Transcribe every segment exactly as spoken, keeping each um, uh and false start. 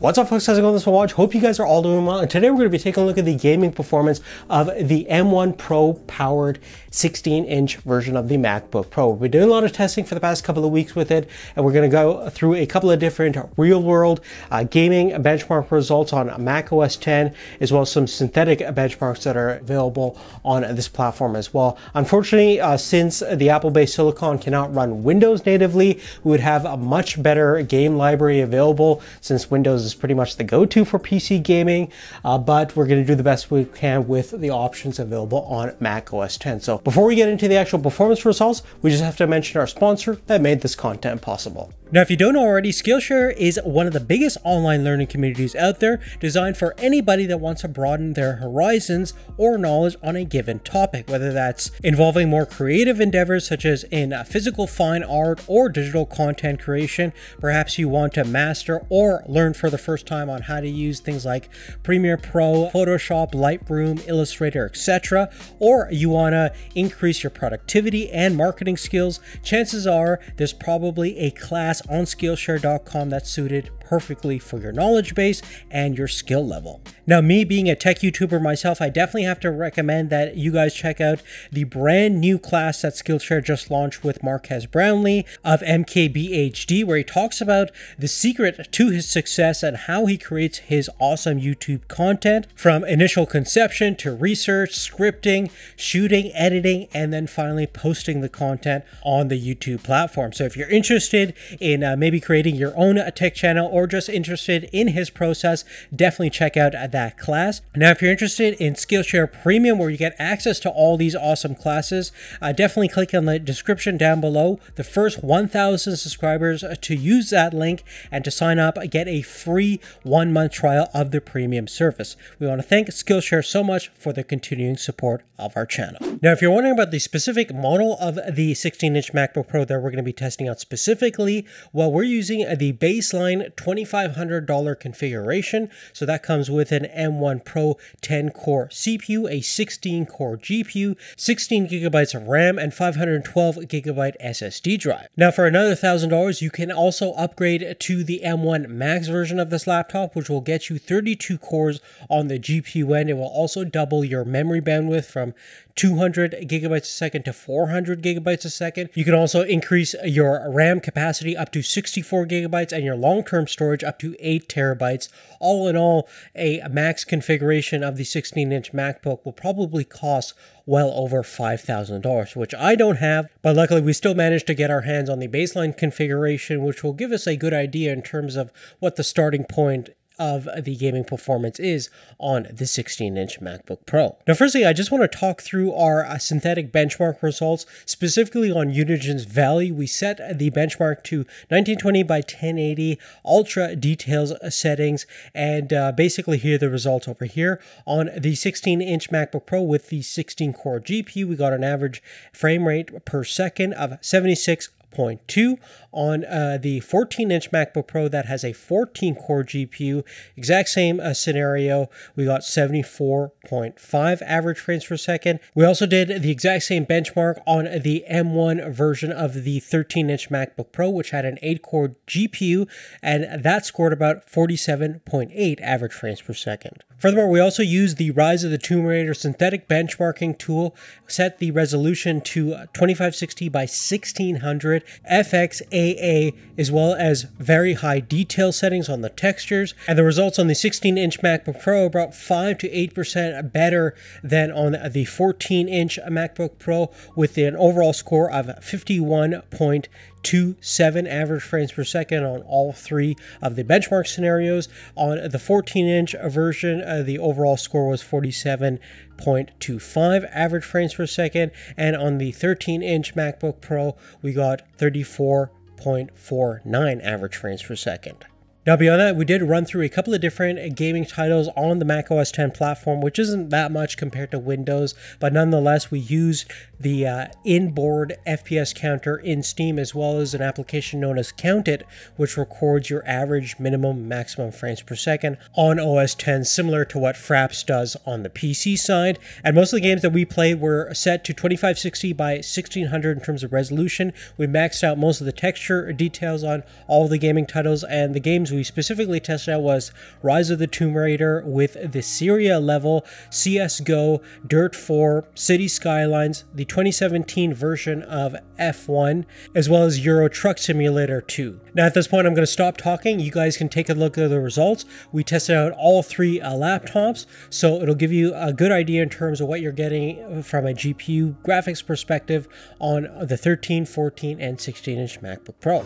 What's up, folks? How's it going? This is Watch. Hope you guys are all doing well. And today we're going to be taking a look at the gaming performance of the M one Pro powered sixteen inch version of the MacBook Pro. We've been doing a lot of testing for the past couple of weeks with it, and we're going to go through a couple of different real world uh, gaming benchmark results on macOS ten, as well as some synthetic benchmarks that are available on this platform as well. Unfortunately, uh, since the Apple based silicon cannot run Windows natively, we would have a much better game library available since Windows is is pretty much the go-to for P C gaming, uh, but we're going to do the best we can with the options available on macOS ten. So before we get into the actual performance results, we just have to mention our sponsor that made this content possible. Now, if you don't know already, Skillshare is one of the biggest online learning communities out there, designed for anybody that wants to broaden their horizons or knowledge on a given topic, whether that's involving more creative endeavors such as in physical fine art or digital content creation. Perhaps you want to master or learn for the first time on how to use things like Premiere Pro, Photoshop, Lightroom, Illustrator, et cetera, or you want to increase your productivity and marketing skills, chances are there's probably a class on Skillshare dot com that's suited perfectly for your knowledge base and your skill level. Now, me being a tech YouTuber myself, I definitely have to recommend that you guys check out the brand new class that Skillshare just launched with Marques Brownlee of M K B H D, where he talks about the secret to his success and how he creates his awesome YouTube content, from initial conception to research, scripting, shooting, editing, and then finally posting the content on the YouTube platform. So if you're interested in uh, maybe creating your own uh, tech channel, or just interested in his process, definitely check out that class. Now, if you're interested in Skillshare Premium, where you get access to all these awesome classes, uh, definitely click on the description down below. The first one thousand subscribers to use that link and to sign up get a free one month trial of the premium service. We want to thank Skillshare so much for the continuing support of our channel. Now, if you're wondering about the specific model of the sixteen inch MacBook Pro that we're going to be testing out specifically, well, we're using the baseline twenty-five hundred dollar configuration. So that comes with an M one Pro ten core C P U, a sixteen core G P U, sixteen gigabytes of RAM, and five hundred twelve gigabyte S S D drive. Now, for another one thousand dollars, you can also upgrade to the M one Max version of this laptop, which will get you thirty-two cores on the G P U end. It will also double your memory bandwidth from two hundred gigabytes a second to four hundred gigabytes a second. You can also increase your RAM capacity up to sixty-four gigabytes and your long-term storage up to eight terabytes. All in all, a max configuration of the sixteen inch MacBook will probably cost well over five thousand dollars, which I don't have, but luckily we still managed to get our hands on the baseline configuration, which will give us a good idea in terms of what the starting point of the gaming performance is on the sixteen inch MacBook Pro. Now, firstly, I just want to talk through our uh, synthetic benchmark results, specifically on Unigine's Valley. We set the benchmark to nineteen twenty by ten eighty ultra details settings, and uh, basically here are the results over here. On the sixteen inch MacBook Pro with the sixteen core G P U, we got an average frame rate per second of seventy-six point two. On uh, the fourteen inch MacBook Pro that has a fourteen core G P U, exact same uh, scenario, we got seventy-four point five average frames per second. We also did the exact same benchmark on the M one version of the thirteen inch MacBook Pro, which had an eight core G P U, and that scored about forty-seven point eight average frames per second. Furthermore, we also used the Rise of the Tomb Raider synthetic benchmarking tool, set the resolution to twenty-five sixty by sixteen hundred F X A A, as well as very high detail settings on the textures. And the results on the sixteen inch MacBook Pro are about five to eight percent better than on the fourteen inch MacBook Pro, with an overall score of fifty-one point two seven average frames per second on all three of the benchmark scenarios. On the fourteen inch version, uh, the overall score was forty-seven point two five average frames per second, and on the thirteen inch MacBook Pro we got thirty-four point four nine average frames per second. Now, beyond that, we did run through a couple of different gaming titles on the macOS ten platform, which isn't that much compared to Windows, but nonetheless, we used the uh, inboard F P S counter in Steam, as well as an application known as Count It, which records your average, minimum, maximum frames per second on O S ten, similar to what Fraps does on the P C side. And most of the games that we played were set to twenty-five sixty by sixteen hundred in terms of resolution. We maxed out most of the texture details on all the gaming titles, and the games we we specifically tested out was Rise of the Tomb Raider with the Syria level, C S G O, Dirt four, City Skylines, the twenty seventeen version of F one, as well as Euro Truck Simulator two. Now at this point, I'm going to stop talking. You guys can take a look at the results. We tested out all three uh, laptops, so it'll give you a good idea in terms of what you're getting from a G P U graphics perspective on the thirteen, fourteen, and sixteen inch MacBook Pro.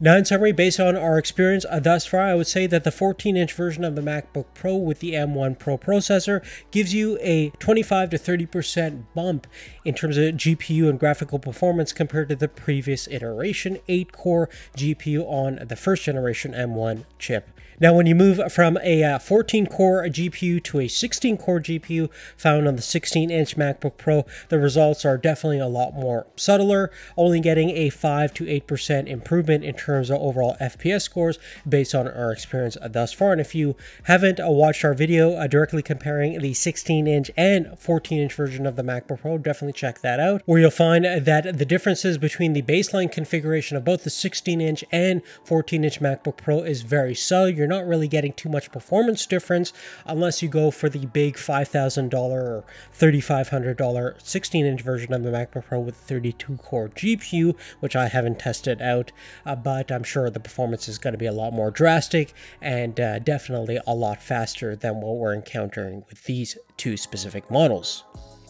Now in summary, based on our experience thus far, I would say that the fourteen inch version of the MacBook Pro with the M one Pro processor gives you a twenty-five to thirty percent bump in terms of G P U and graphical performance compared to the previous iteration eight core G P U on the first generation M one chip. Now when you move from a fourteen core G P U to a sixteen core G P U found on the sixteen inch MacBook Pro, the results are definitely a lot more subtler, only getting a five to eight percent improvement in terms of overall F P S scores based on our experience thus far. And if you haven't watched our video directly comparing the sixteen inch and fourteen inch version of the MacBook Pro, definitely check that out, where you'll find that the differences between the baseline configuration of both the sixteen inch and fourteen inch MacBook Pro is very subtle. You're not really getting too much performance difference unless you go for the big five thousand dollar or thirty-five hundred dollar sixteen inch version of the MacBook Pro with thirty-two core G P U, which I haven't tested out, uh, but I'm sure the performance is going to be a lot more drastic and uh, definitely a lot faster than what we're encountering with these two specific models.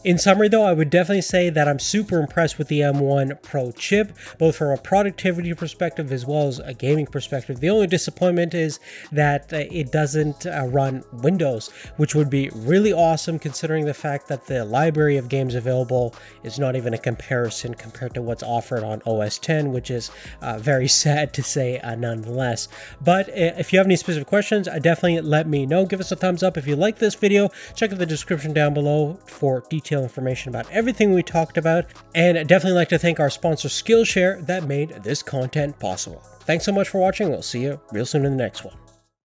In summary though, I would definitely say that I'm super impressed with the M one Pro chip, both from a productivity perspective as well as a gaming perspective. The only disappointment is that it doesn't run Windows, which would be really awesome considering the fact that the library of games available is not even a comparison compared to what's offered on O S ten, which is uh, very sad to say uh, nonetheless. But if you have any specific questions, uh, definitely let me know. Give us a thumbs up if you like this video. Check out the description down below for details, information about everything we talked about, and I'd definitely like to thank our sponsor Skillshare that made this content possible. Thanks so much for watching. We'll see you real soon in the next one.